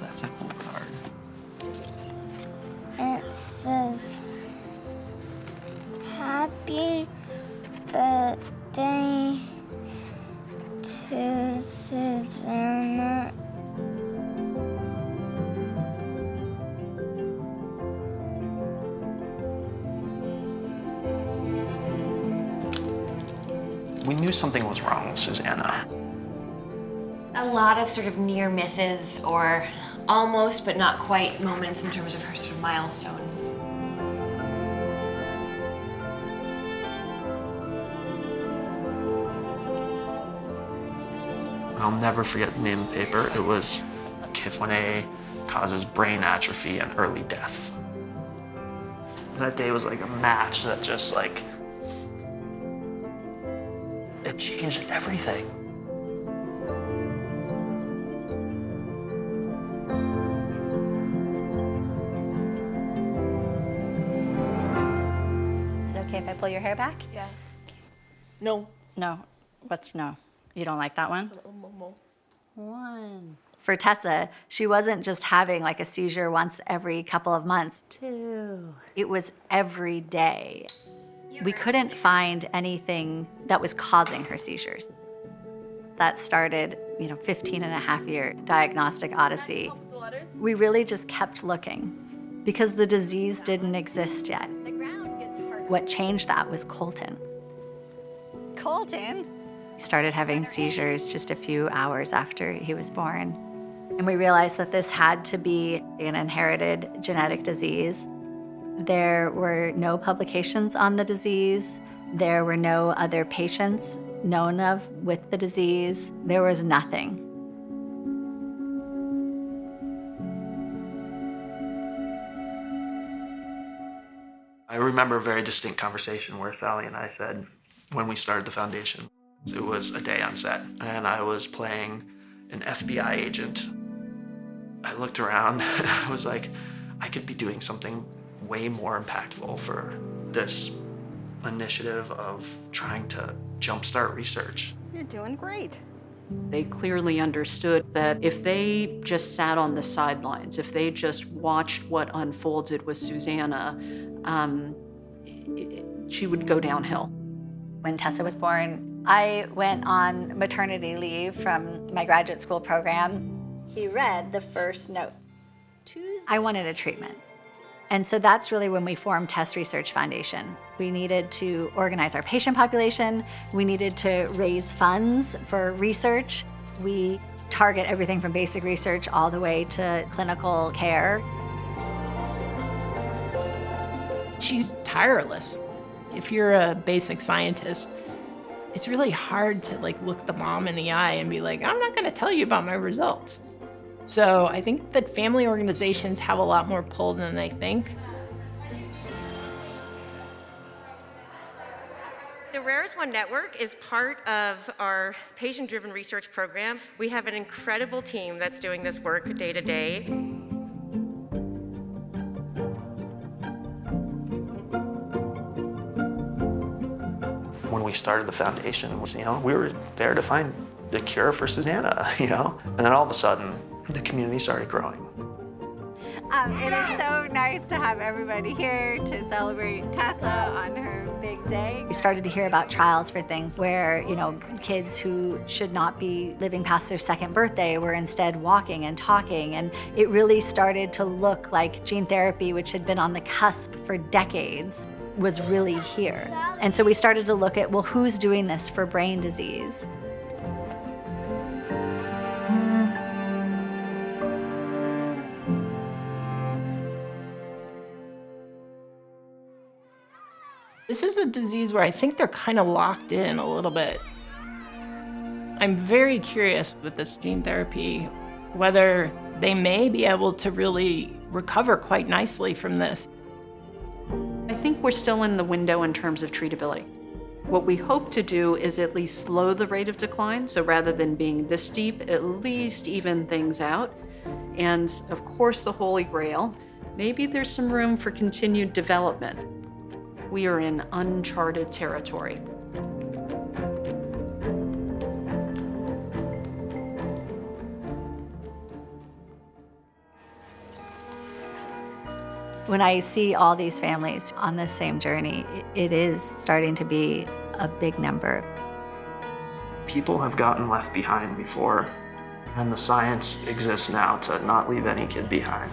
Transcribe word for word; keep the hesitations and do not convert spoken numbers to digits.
Oh, that's a cool card. It says, Happy Birthday to Susanna. We knew something was wrong with Susanna. A lot of sort of near misses or almost but not quite moments in terms of her sort of milestones. I'll never forget the name of the paper. It was K I F one A causes brain atrophy and early death. That day was like a match that just like it changed everything. Is it okay if I pull your hair back? Yeah. Okay. No. No. What's no? You don't like that one? One. For Tessa, she wasn't just having like a seizure once every couple of months. Two. It was every day. We couldn't find anything that was causing her seizures. That started, you know, fifteen and a half year diagnostic odyssey. We really just kept looking because the disease didn't exist yet. What changed that was Colton. Colton? He started having seizures just a few hours after he was born. And we realized that this had to be an inherited genetic disease. There were no publications on the disease. There were no other patients known of with the disease. There was nothing. I remember a very distinct conversation where Sally and I said, when we started the foundation, it was a day on set, and I was playing an F B I agent. I looked around, and I was like, I could be doing something way more impactful for this initiative of trying to jumpstart research. You're doing great. They clearly understood that if they just sat on the sidelines, if they just watched what unfolded with Susanna, um, it, she would go downhill. When Tessa was born, I went on maternity leave from my graduate school program. He read the first note. Tuesday. I wanted a treatment. And so that's really when we formed Tess Research Foundation. We needed to organize our patient population. We needed to raise funds for research. We target everything from basic research all the way to clinical care. She's tireless. If you're a basic scientist, it's really hard to like look the mom in the eye and be like, I'm not gonna tell you about my results. So I think that family organizations have a lot more pull than they think. The Rare As One Network is part of our patient-driven research program. We have an incredible team that's doing this work day to day. When we started the foundation, you know, we were there to find a cure for Susanna, you know? And then all of a sudden, the community started growing. Um, it is so nice to have everybody here to celebrate Tessa on her big day. We started to hear about trials for things where, you know, kids who should not be living past their second birthday were instead walking and talking, and it really started to look like gene therapy, which had been on the cusp for decades, was really here. And so we started to look at, well, who's doing this for brain disease? This is a disease where I think they're kind of locked in a little bit. I'm very curious with this gene therapy, whether they may be able to really recover quite nicely from this. I think we're still in the window in terms of treatability. What we hope to do is at least slow the rate of decline, so rather than being this steep, at least even things out. And of course, the Holy Grail, maybe there's some room for continued development. We are in uncharted territory. When I see all these families on this same journey, it is starting to be a big number. People have gotten left behind before, and the science exists now to not leave any kid behind.